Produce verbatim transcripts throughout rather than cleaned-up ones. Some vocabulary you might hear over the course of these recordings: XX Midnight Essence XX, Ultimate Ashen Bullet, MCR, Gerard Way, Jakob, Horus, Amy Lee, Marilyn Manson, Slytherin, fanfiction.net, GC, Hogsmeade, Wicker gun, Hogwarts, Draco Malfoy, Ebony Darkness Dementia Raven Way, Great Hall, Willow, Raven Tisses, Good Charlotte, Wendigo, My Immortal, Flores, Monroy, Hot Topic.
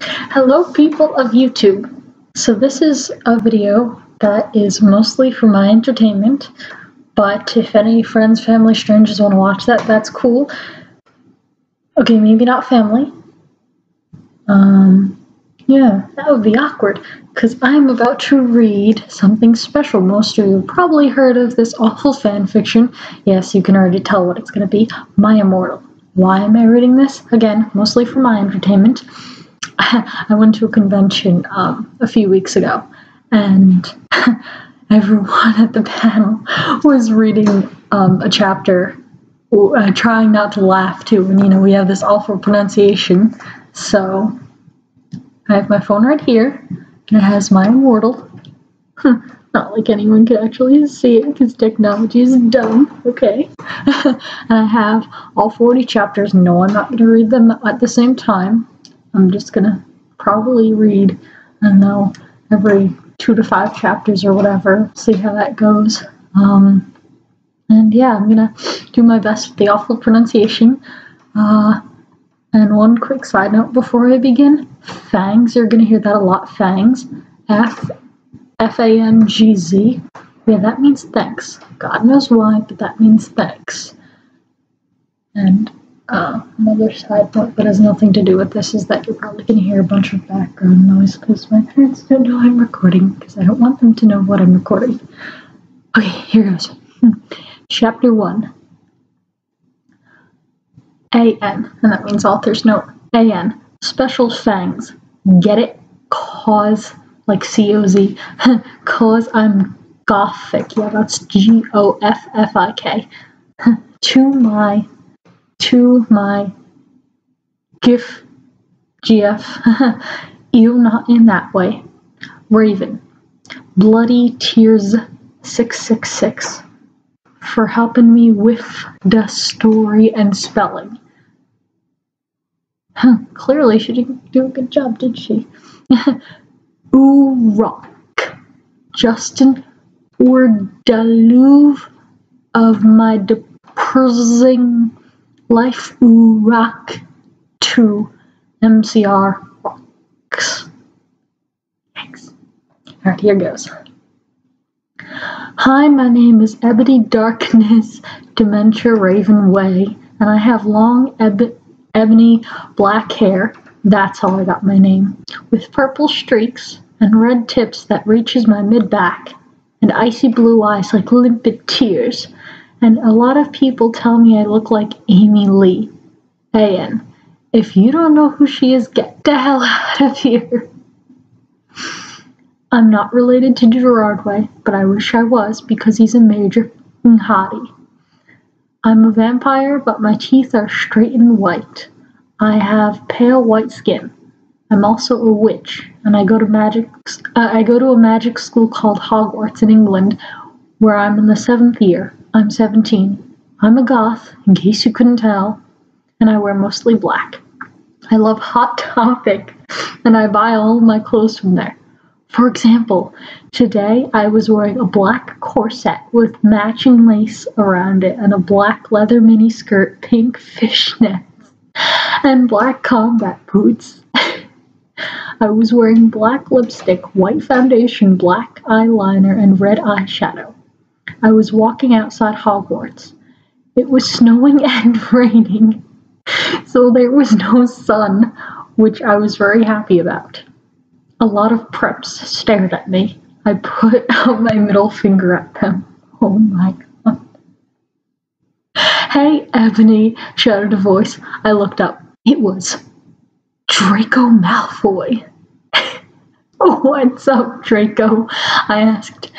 Hello people of YouTube. So this is a video that is mostly for my entertainment, but if any friends, family, strangers want to watch that, that's cool. Okay, maybe not family. Um, yeah, that would be awkward, because I'm about to read something special. Most of you have probably heard of this awful fanfiction. Yes, you can already tell what it's going to be. My Immortal. Why am I reading this? Again, mostly for my entertainment. I went to a convention um, a few weeks ago, and everyone at the panel was reading um, a chapter, uh, trying not to laugh too, and you know, we have this awful pronunciation, so I have my phone right here, and it has My Immortal. Not like anyone could actually see it, because technology is dumb, okay? And I have all forty chapters. No, I'm not going to read them at the same time. I'm just gonna probably read, I don't know, every two to five chapters or whatever, see how that goes. Um, and yeah, I'm gonna do my best with the awful pronunciation. Uh, and one quick side note before I begin, fangs, you're gonna hear that a lot, fangs. F, F A N G Z. Yeah, that means thanks. God knows why, but that means thanks. And Uh, another side note that has nothing to do with this is that you're probably going to hear a bunch of background noise because my parents don't know I'm recording because I don't want them to know what I'm recording. Okay, here goes. Chapter one. A N, and that means author's note. A N, special fangs. Get it? Cause, like C O Z. Cause I'm gothic. Yeah, that's G O F F I K. To my... To my GIF, G F, you not in that way. Raven, bloody tears six six six for helping me with the story and spelling. Huh, clearly she didn't do a good job, did she? Ooh, rock, Justin, or deluve of my depressing life, ooh, rock to M C R rocks. Thanks. Alright, here goes. Hi, my name is Ebony Darkness Dementia Raven Way, and I have long eb ebony black hair, that's how I got my name, with purple streaks and red tips that reaches my mid-back, and icy blue eyes like limpid tears. And a lot of people tell me I look like Amy Lee. A N, if you don't know who she is, get the hell out of here. I'm not related to Gerard Way, but I wish I was because he's a major hottie. I'm a vampire, but my teeth are straight and white. I have pale white skin. I'm also a witch, and I go to magic. Uh, I go to a magic school called Hogwarts in England, where I'm in the seventh year. I'm seventeen. I'm a goth, in case you couldn't tell, and I wear mostly black. I love Hot Topic, and I buy all my clothes from there. For example, today I was wearing a black corset with matching lace around it and a black leather mini skirt, pink fishnets, and black combat boots. I was wearing black lipstick, white foundation, black eyeliner, and red eyeshadow. I was walking outside Hogwarts. It was snowing and raining, so there was no sun, which I was very happy about. A lot of preps stared at me. I put out my middle finger at them. Oh my god. Hey, Ebony, shouted a voice. I looked up. It was Draco Malfoy. What's up, Draco? I asked.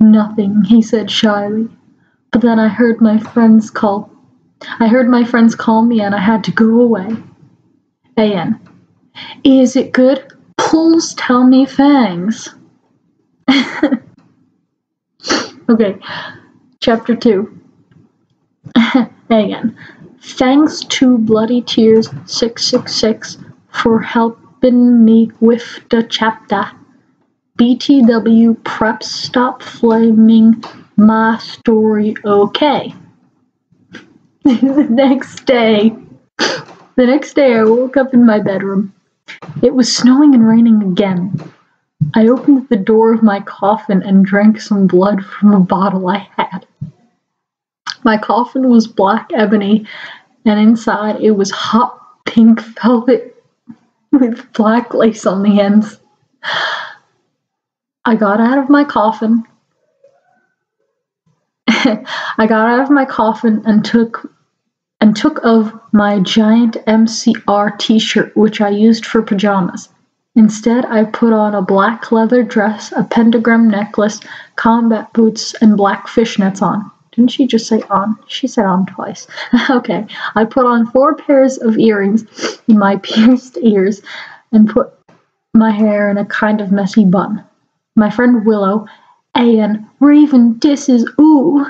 Nothing, he said shyly. But then I heard my friends call. I heard my friends call me and I had to go away. A N, is it good? Pulls tell me fangs. Okay, chapter two. A N, thanks to bloody tears six six six for helping me with the chapter. B T W prep stop flaming my story okay. the next day the next day I woke up in my bedroom. It was snowing and raining again. I opened the door of my coffin and drank some blood from a bottle I had. My coffin was black ebony, and inside it was hot pink velvet with black lace on the ends. I got out of my coffin. I got out of my coffin and took and took of my giant M C R t-shirt, which I used for pajamas. Instead, I put on a black leather dress, a pentagram necklace, combat boots, and black fishnets on. Didn't she just say on? She said on twice. Okay. I put on four pairs of earrings in my pierced ears and put my hair in a kind of messy bun. My friend Willow, and Raven Tisses, ooh,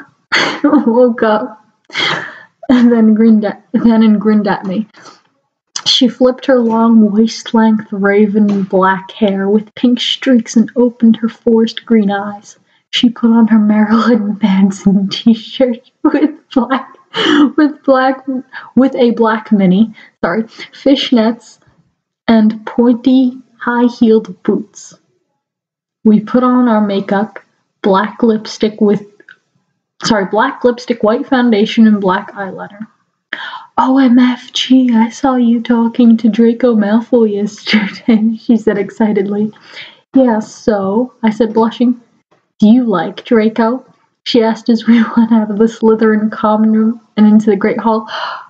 woke up and then grinned at, then and grinned at me. She flipped her long, waist-length raven black hair with pink streaks and opened her forest green eyes. She put on her Marilyn Manson t-shirt with black, with black, with a black mini, sorry, fishnets and pointy, high-heeled boots. We put on our makeup, black lipstick with, sorry, black lipstick, white foundation, and black eyeliner. O M F G, I saw you talking to Draco Malfoy yesterday, she said excitedly. Yeah, so, I said, blushing. Do you like Draco? She asked as we went out of the Slytherin common room and into the Great Hall. Oh,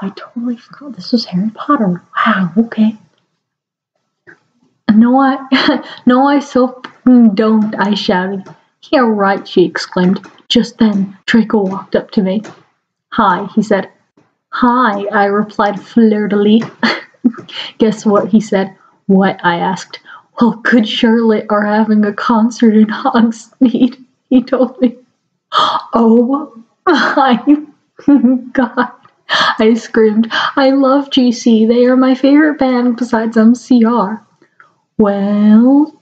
I totally forgot this was Harry Potter. Wow, okay. No, I, no, I so don't, I shouted. Yeah, right, she exclaimed. Just then, Draco walked up to me. Hi, he said. Hi, I replied flirtily. Guess what, he said. What, I asked. Well, Good Charlotte are having a concert in Hogsmeade, he told me. Oh my god, I screamed. I love G C. They are my favorite band besides M C R. Well,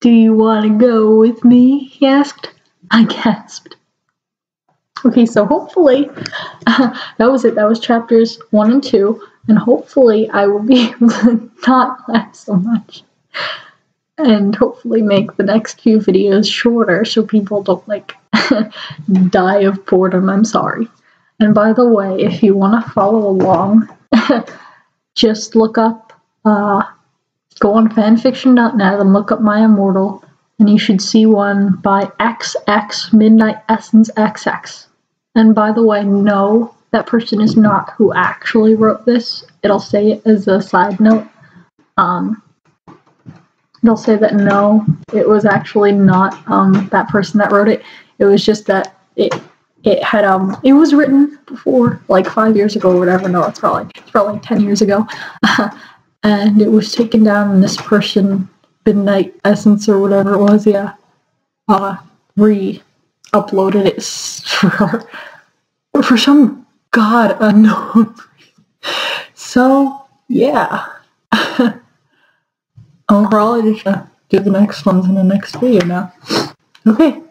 do you want to go with me? He asked. I gasped. Okay, so hopefully, uh, that was it. That was chapters one and two, and hopefully I will be able to not laugh so much, and hopefully make the next few videos shorter so people don't, like, die of boredom. I'm sorry. And by the way, if you want to follow along, just look up, uh, go on fanfiction dot net and look up My Immortal, and you should see one by X X Midnight Essence X X. And by the way, no, that person is not who actually wrote this. It'll say it as a side note. Um, it'll say that no, it was actually not um, that person that wrote it. It was just that it it had um it was written before, like five years ago or whatever. No, it's probably it's probably like ten years ago. And it was taken down, and this person, Midnight Essence or whatever it was, yeah, uh, re-uploaded it for, for some god unknown reason. So, yeah. I'm probably just gonna do the next ones in the next video now. Okay.